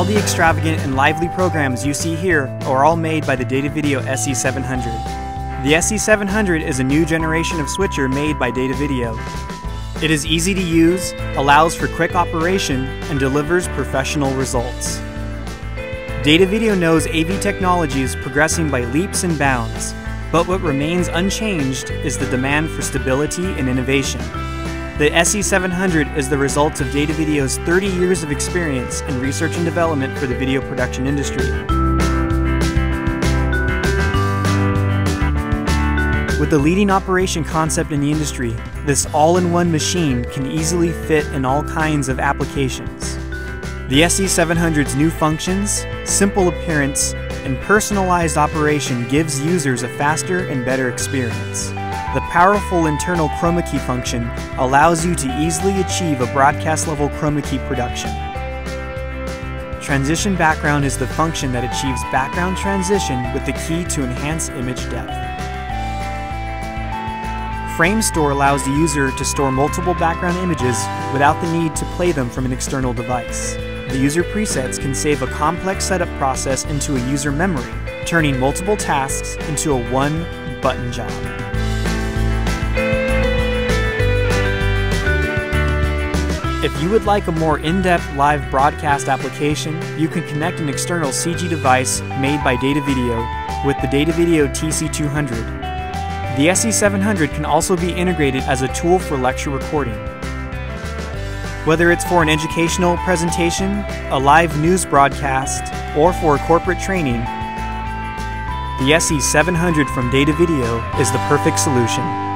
All the extravagant and lively programs you see here are all made by the DataVideo SE-700. The SE-700 is a new generation of switcher made by DataVideo. It is easy to use, allows for quick operation, and delivers professional results. DataVideo knows AV technology is progressing by leaps and bounds, but what remains unchanged is the demand for stability and innovation. The SE-700 is the result of DataVideo's 30 years of experience in research and development for the video production industry. With the leading operation concept in the industry, this all-in-one machine can easily fit in all kinds of applications. The SE-700's new functions, simple appearance, and personalized operation gives users a faster and better experience. The powerful internal chromakey function allows you to easily achieve a broadcast-level chromakey production. Transition background is the function that achieves background transition with the key to enhance image depth. Frame Store allows the user to store multiple background images without the need to play them from an external device. The user presets can save a complex setup process into a user memory, turning multiple tasks into a one-button job. If you would like a more in-depth live broadcast application, you can connect an external CG device made by DataVideo with the DataVideo TC200. The SE-700 can also be integrated as a tool for lecture recording. Whether it's for an educational presentation, a live news broadcast, or for corporate training, the SE-700 from DataVideo is the perfect solution.